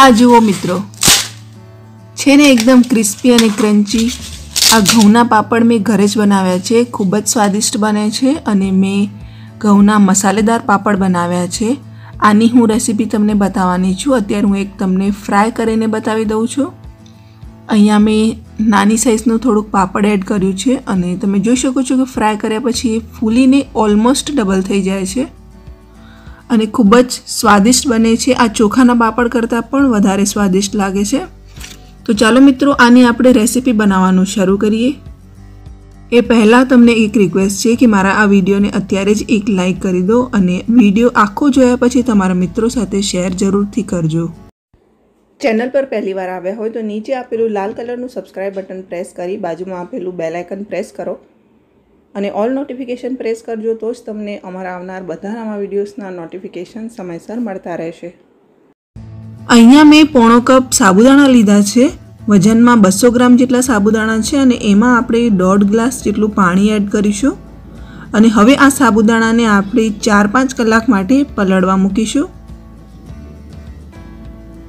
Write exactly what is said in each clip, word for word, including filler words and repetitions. આ જુઓ મિત્રો, છે ને એકદમ ક્રિસ્પી અને ક્રન્ચી। આ ઘઉંના પાપડ મેં ઘરે જ બનાવ્યા છે, ખૂબ જ સ્વાદિષ્ટ બને છે અને મેં ઘઉંના મસાલેદાર પાપડ બનાવ્યા છે। આની હું રેસીપી તમને બતાવવાની છું। અત્યારે હું એક તમને ફ્રાય કરીને બતાવી દઉં છું। અહીંયા મેં નાની સાઇઝનું થોડુંક પાપડ એડ કર્યું છે અને તમે જોઈ શકો છો કે ફ્રાય કર્યા પછી એ ફૂલીને ઓલમોસ્ટ ડબલ થઈ જાય છે અને ખૂબ જ સ્વાદિષ્ટ બને છે। આ ચોખાના પાપડ કરતાં પણ વધારે સ્વાદિષ્ટ લાગે છે। तो चलो मित्रों आने आपणे रेसिपी बनावानुं शुरू करिए। ए पहला तमने एक रिक्वेस्ट है कि मारा आ वीडियो ने अत्यारे ज एक लाइक करी दो अने वीडियो आखो जोया पछी तमारा मित्रों साथे शेर जरूरथी करजो। चैनल पर पहली बार आव्या होय तो नीचे आपेलुं लाल कलरनुं सब्सक्राइब बटन प्रेस करी बाजुमां आपेलुं बेल आइकन प्रेस करो अने ऑल नोटिफिकेशन प्रेस करजो तो ज तमने अमारा आवनार बधा विडियोसना नोटिफिकेशन समयसर मळता रहेशे। अहींया मैं पौणो कप साबुदाणा लीधा छे, वजन में बसो ग्राम जेटला साबुदाणा छे अने एमां आपणे दौड़ ग्लास जेटलुं पाणी एड करीशुं अने हवे आ साबुदाणाने आपणे चार पांच कलाक माटे पलळवा मूकीशुं।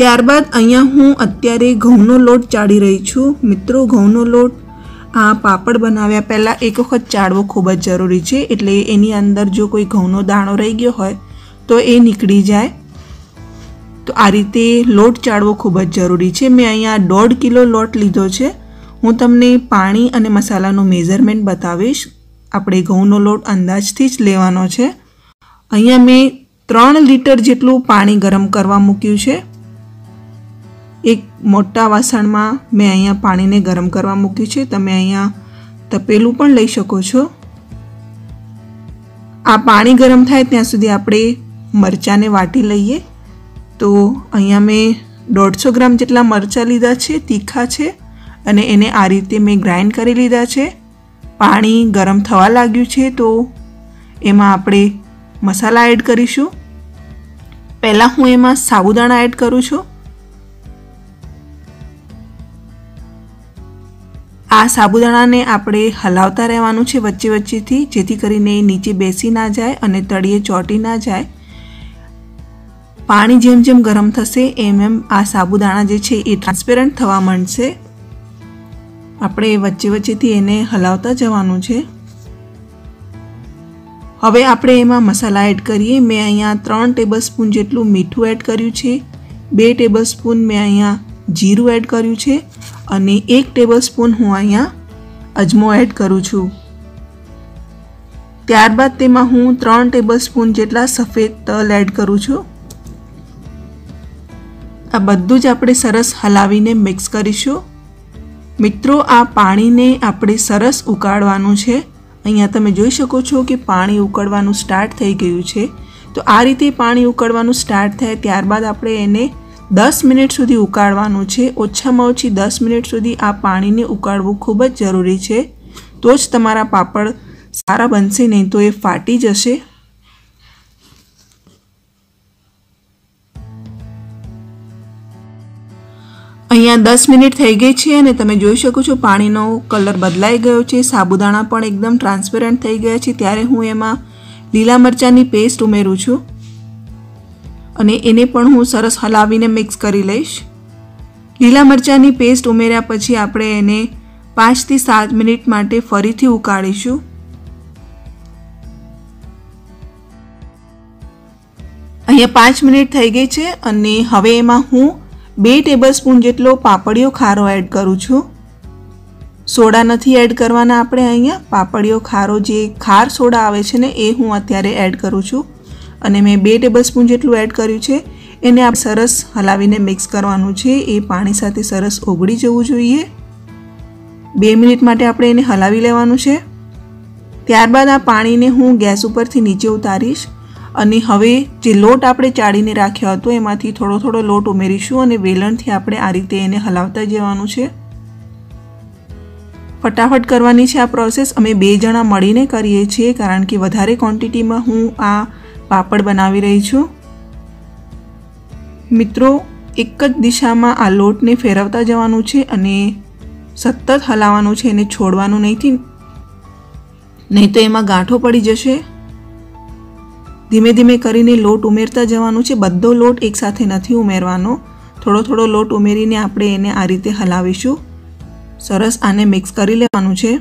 त्यारबाद अहींया हूँ अत्यारे घऊनो लोट चाड़ी रही छूँ। मित्रों घऊनो लोट आ पापड़ बनाव्या पहला एक वखत चाड़वो खूब ज जरूरी छे, एटले एनी अंदर जो कोई घऊनो दाणो रही गयो होय तो ए नीकळी जाय। तो आ रीते लोट चाड़वो खूब ज जरूरी है। मैं अहींया दौड़ किलो लोट लीधो है। हूँ तमने पाणी अने मसालानो मेजरमेंट बतावीश। आपणे घऊनो लोट अंदाजथी ज लेवानो छे। अहींया मैं त्रण लीटर जेटलुं पाणी गरम करवा मूक्युं छे। एक मोटा वासण में मैं अहींया पाणीने गरम करवा मूक्युं छे। तमे अहींया तपेलुं पण लई शको छो। आ पाणी गरम थाय त्यां सुधी आपणे मरचाने वाटी लईए। तो अहींया मैं डेढ़ सौ ग्राम जेटला मरचा लीधा है, तीखा है अने एने आ रीते मैं ग्राइंड करी लीधा है। पाणी गरम थवा लाग्युं छे तो एमां आपणे मसाला एड करीशुं। पहला हूँ एमां साबुदाणा एड करूँ छूं। आ साबुदाणाने आपणे हलावता रहेवानुं छे वच्चे वच्चेथी, जेथी करीने नीचे बेसी ना जाए अने तळिये ચોटी ना जाए। पाणी जेम जेम गरम थशे एम एम आ साबुदाणा जे छे ए ट्रांसपेरंट थवा मांडशे। आपणे वच्चे वच्चेथी एने हलावता जवानुं छे। हवे आपणे एमां मसाला एड करीए। मैं अहींया त्रण टेबलस्पून जेटलुं मीठुं एड कर्युं छे, बे टेबलस्पून मैं अहींया जीरुं एड कर्युं छे अने एक टेबलस्पून हूँ अहींया अजमो एड करूँ छूं। त्यारबाद तेमां हूँ त्रण टेबलस्पून जेटला सफेद तल एड करूँ छूं। आ बधुज आपणे सरस हलावीने मिक्स करीशुं। मित्रों आ पाणीने आपणे सरस उकाळवानुं छे। अहींया तमे जोई शको छो कि पाणी उकळवानुं स्टार्ट थई गयुं छे। तो आ रीते पाणी उकळवानुं स्टार्ट थाय त्यारबाद आपणे एने दस मिनिट सुधी उकाळवानुं छे। ओछामां ओછી दस मिनिट सुधी आ पाणीने उकाळवुं खूब ज जरूरी छे, तो ज तमारा पापड़ सारा बनशे, नहीं तो ए फाटी जशे। अहींया दस मिनिट थई गई छे अने तमे जोई शको छो पाणीनो कलर बदलाई गयो छे, साबुदाणा पण एकदम ट्रांसपेरंट थई गया छे। त्यारे हूँ एमां लीला मरचानी पेस्ट उमेरू छूं अने एने पण हूँ सरस हलावीने मिक्स करी लईश। लीला मरचानी पेस्ट उमेर्या पछी आपणे एने पांच थी सात मिनिट माटे फरीथी उकाळीशुं। अहींया पांच मिनिट थई गई छे अने हवे एमां हूँ बे टेबलस्पून जेटलो पापड़ियो खारो एड करूँ छूं। सोडा नहीं एड करवाना आपणे। अहींया पापड़ियो खारो जे खार सोडा आवे छे ने ए हूँ अत्यारे एड करूँ छूं अने मैं बे टेबलस्पून जेटलुं एड कर्युं छे। एने आप सरस हलावीने मिक्स करवानुं छे। ए पाणी साथे सरस ओगळी जवुं जोईए। बे मिनिट माटे आपणे एने हलावी लेवानुं छे। त्यारबाद आ पाणीने हूँ गैस उपरथी नीचे उतारीश अने हवे जे लोट आपणे चाळीने राख्यो हतो एमांथी थोड़ो थोड़ो लोट उमेरीशुं अने वेलणथी आपणे आ रीते एने हलावता जवानुं छे। फटाफट करवानी छे आ प्रोसेस। अमे बे जणा मळीने करीए छीए कारण के वधारे क्वोंटिटीमां हुं आ पापड़ बनावी रही छुं। मित्रों एक ज दिशामां आ लोटने फेरवता जवानुं छे अने सतत हलाववानुं छे, एने छोडवानुं नहींथी, नहीं तो एमां गांठो पड़ी जशे। धीमे धीमे करीने लोट उमेरता जवानुं छे। बधो लोट एक साथे नथी उमेरवानो, थोड़ो थोड़ो लोट उमेरीने आपणे एने आ रीते हलावीशुं। सरस आने मिक्स करी लेवानुं छे।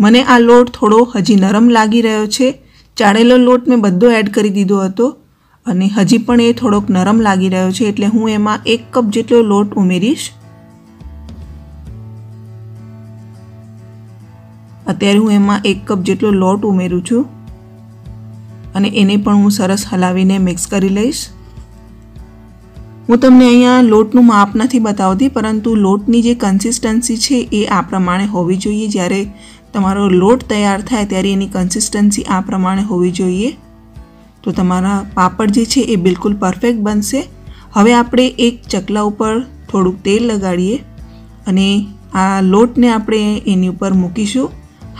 मने आ लोट थोड़ो हजी नरम लागी रह्यो छे। चाळेलो लोट में बधो एड करी दीधो हतो अने हजी पण ए थोड़ोक नरम लागी रह्यो छे एटले हूँ एमां एक कप जेटलो लोट उमेरीश। अत्यारे हूँ एमां एक कप जेटलो लोट उमेरू छुं अने एने पण हूँ सरस हलावीने मिक्स करी लईश। हूँ तमने अहींया लोटनुं माप नथी बतावती, परंतु लोटनी जे कन्सिस्टन्सी छे ए आ प्रमाणे होवी जोईए। ज्यारे तमारो लोट तैयार थाय त्यारे एनी कन्सिस्टन्सी आ प्रमाणे होवी जोईए, तो तमारा पापड़ जे छे ए बिल्कुल परफेक्ट बनशे। हवे आपणे एक चकला उपर थोड़ुं तेल लगाड़ीए अने आ लोटने आपणे एनी उपर मूकीशुं।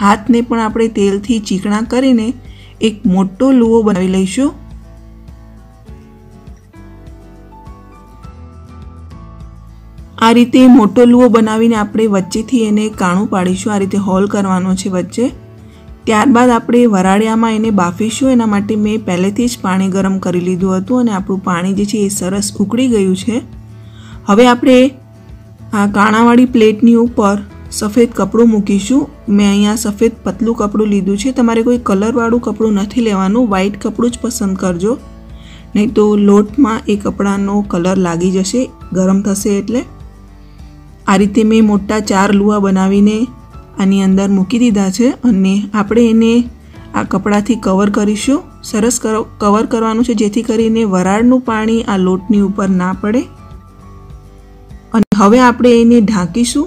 हाथने पण आपणे तेलथी चीकणा करीने एक मोटो लूवो बनावी लईशुं। आ रीते मोटो लूवो बनावीने आपणे वच्चेथी एने काणो पाडीशुं। आ रीते होल करवानो छे वच्चे। त्यारबाद आपणे वराळियामां एने बाफीशुं। एना माटे मैं पहेलेथी ज पाणी गरम करी लीधुं हतुं अने आपणुं पाणी जे छे ए सरस उकळी गयुं छे। हवे आपणे आ काणावाळी प्लेटनी उपर सफेद कपड़ू मूकीशू। मैं अहींया सफेद पतलू कपड़ू लीधु छे। तमारे कोई कलरवाड़ू कपड़ू नहीं लेवानू, व्हाइट कपड़ू ज पसंद करजो, नहीं तो लोट में ए कपड़ानो कलर लागी जशे गरम थशे एटले। आ रीते मैं मोटा चार लूआ बनावीने आनी अंदर मूकी दीधा छे अने आपणे एने आ कपड़ाथी कवर करीशुं। सरस कवर करवानुं छे जेथी करीने वराळनुं पाणी आ लोटनी उपर ना पड़े अने हवे आपणे एने ढांकीशुं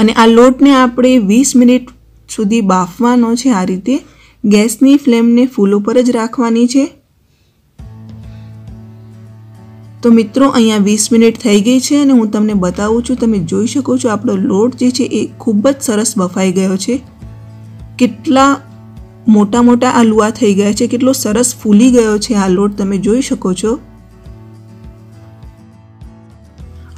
अने आ लोटने आपणे वीस मिनिट सुधी बाफवानो छे। आ रीते गैसनी फ्लेमने फूल उपर ज राखवानी छे। तो मित्रों अहींया वीस मिनिट थई गई छे अने हूँ तमने बतावुं छुं। तमे जोई शको छो आपणो लोट जे छे ए खूब ज सरस बफाई गयो छे। केटला मोटा मोटा आ लुआ थई गया छे, केटलो सरस फूली गयो छे आ लोट तमे जोई शको छो।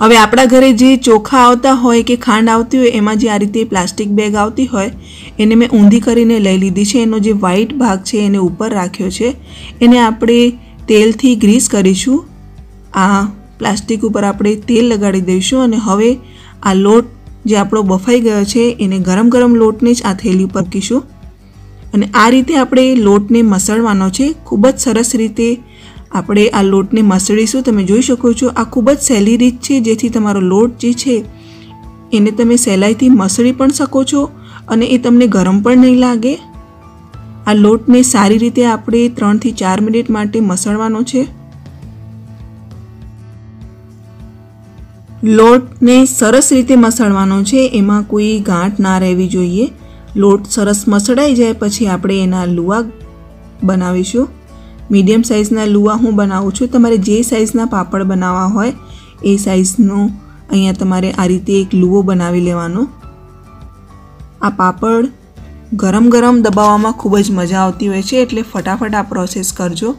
हवे आपड़ा घरे जे चोखा आवता होय के खांड आवती होय एमां जे आ रीते प्लास्टिक बेग आवती होय एने मैं ऊंधी करीने लई लीधी छे। एनो जे व्हाइट भाग छे एने उपर राख्यो छे। एने आपणे तेलथी ग्रीस करीशुं। आ प्लास्टिक उपर आपणे तेल लगाड़ी दईशुं अने हवे आ लोट जे आपणो बफाई गयो छे एने गरम गरम लोटने ज आ थेली उपर मूकीशुं अने आ रीते आपणे लोटने मसळवानो छे। खूब ज सरस रीते आपणे आ लोटने मसळीशुं। तमे जोई शको छो आ खूब ज सहेली रीत छे जेथी तमारो लोट जे छे एने तमे सहेलाईथी मसळी पण शको छो अने ए तमने गरम पण नहीं लागे। आ लोटने सारी रीते आपणे त्रण थी चार मिनिट माटे मसळवानो छे। लोटने सरस रीते मसळवानो छे, एमां कोई गांठ ना रहेवी जोईए। लोट सरस मसळाई जाए पछी आपणे एना लुआ बनावीशुं। मीडियम साइज़ना लुआ हूँ बनावुं छुं। तमारे जे साइज़ना पापड़ बनावा होय ए साइज़नो अहींया तमारे आ रीते एक लुओ बनावी लेवानो। आ पापड़ गरम गरम दबाववामां खूब ज मजा आवती होय छे एटले फटाफट आ प्रोसेस करजो।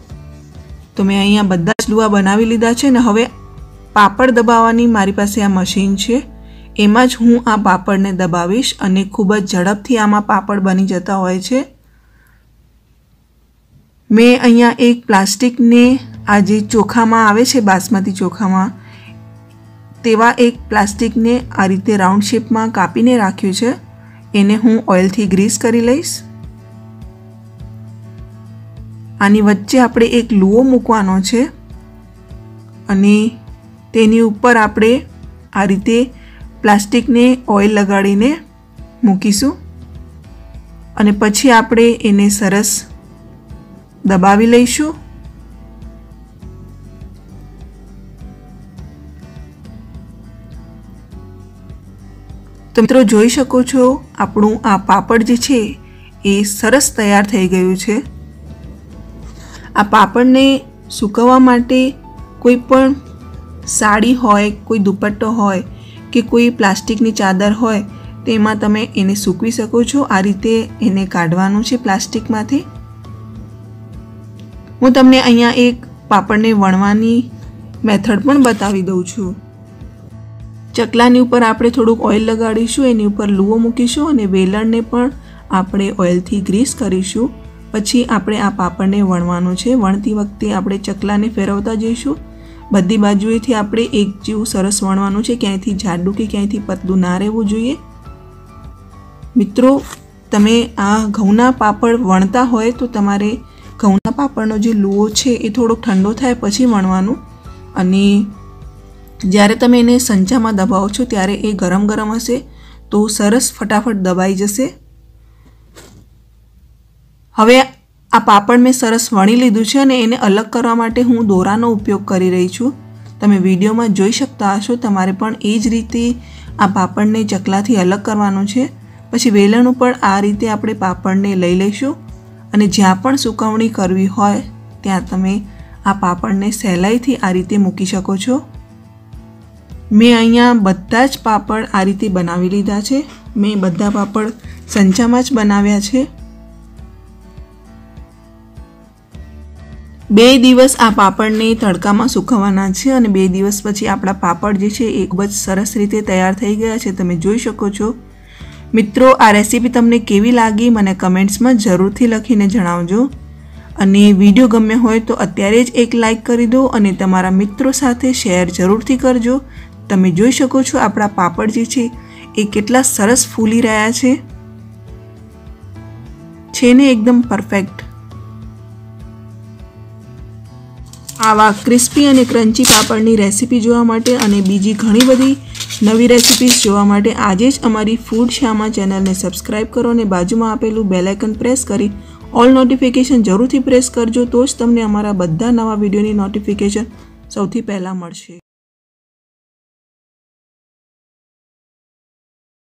तो मैं अहींया बधा ज लुआ बनावी लीधा छे ने हवे पापड़ दबाववानी मारी पासे आ मशीन छे, एमां ज हूँ आ पापड़ने दबावीश अने खूब ज झड़पथी आमां पापड़ बनी जता होय छे। मैं अहींया एक प्लास्टिक ने आजे चोखा में आवे छे बासमती चोखा में तेवा एक प्लास्टिक ने आ रीते राउंड शेप में कापीने राख्यो छे। एने हूँ ऑयल थी ग्रीस करी लईश। आनी वच्चे आपणे एक लूवो मूकवानो छे अने तेनी उपर आपणे आ रीते प्लास्टिक ने ऑयल लगाड़ीने मूकीशुं अने पछी आपणे एने सरस दबावी लईशुं। तो मित्रों जोई शको छो आपणुं आ पापड़ जे छे ए सरस तैयार थई गयुं छे। आ पापड़ने सुकववा माटे कोई पण साड़ी होय, कोई दुपट्टो होय के कोई प्लास्टिकनी चादर होय तेमां तमे एने सूकवी शको छो। आ रीते एने काढवानुं छे प्लास्टिकमांथी। हूँ तमने अहींया एक पापड़ने वणवानी मेथड पण बतावी दऊं छुं। चकलानी उपर आपणे थोड़ुंक ऑयल लगाड़ीशुं, एनी उपर लूवो मूकीशुं अने वेलणने पण आपणे ऑयल थी ग्रीस करीशुं પછી આપણે આ પાપડને વણવાનું છે। વણતી વખતે આપણે ચકલાને ફેરવતા જઈશું। બધી બાજુએથી આપણે એક જેવું સરસ વણવાનું છે, ક્યાંયથી જાડું કે ક્યાંયથી પતલું ના રહેવું જોઈએ। મિત્રો તમે આ ઘઉંના પાપડ વણતા હોય તો તમારે ઘઉંના પાપડનો જે લૂવો છે એ થોડો ઠંડો થાય પછી વણવાનું, અને જ્યારે તમે એને સંચામાં દબાવો છો ત્યારે એ ગરમ ગરમ હશે તો સરસ ફટાફટ દબાઈ જશે। હવે આ પાપડ મેં સરસ વણી લીધું છે અને એને અલગ કરવા માટે હું દોરાનો ઉપયોગ કરી રહી છું। તમે વિડીયોમાં જોઈ શકતા હશો। તમારે પણ એ જ રીતે આ પાપડને ચકલાથી અલગ કરવાનો છે। પછી વેલણ ઉપર આ રીતે આપણે પાપડને લઈ લઈશું અને જ્યાં પણ સૂકવણી કરવી હોય ત્યાં તમે આ પાપડને સહેલાઈથી આ રીતે મૂકી શકો છો। મેં અહીંયા બધા જ પાપડ આ રીતે બનાવી લીધા છે। મેં બધા પાપડ સંચામાં જ બનાવ્યા છે। બે દિવસ આ પાપડને તડકામાં સુકવવાના છે અને બે દિવસ પછી આપણા પાપડ જે છે એ ખૂબ જ સરસ રીતે તૈયાર થઈ ગયા છે, તમે જોઈ શકો છો। મિત્રો આ રેસીપી તમને કેવી લાગી મને કમેન્ટ્સમાં જરૂરથી લખીને જણાવજો, અને વિડીયો ગમ્યો હોય તો અત્યારે જ એક લાઇક કરી દો અને તમારા મિત્રો સાથે શેર જરૂરથી કરજો। તમે જોઈ શકો છો આપણા પાપડ જે છે એ કેટલા સરસ ફૂલી રહ્યા છે છે ને એકદમ પરફેક્ટ। आवा क्रिस्पी और क्रंची पापड़नी रेसिपी जोवा माटे अने बीजी घणी बधी नवी रेसिपीज जोवा माटे आजे ज अमारी फूड श्यामा चेनल ने सब्सक्राइब करो ने बाजू में आपेलू बेल आइकन प्रेस करी ऑल नोटिफिकेशन जरूर थी प्रेस करजो, तो ज तमने अमारा बधा नवा विडियोनी नोटिफिकेशन सौथी पहेला मळशे।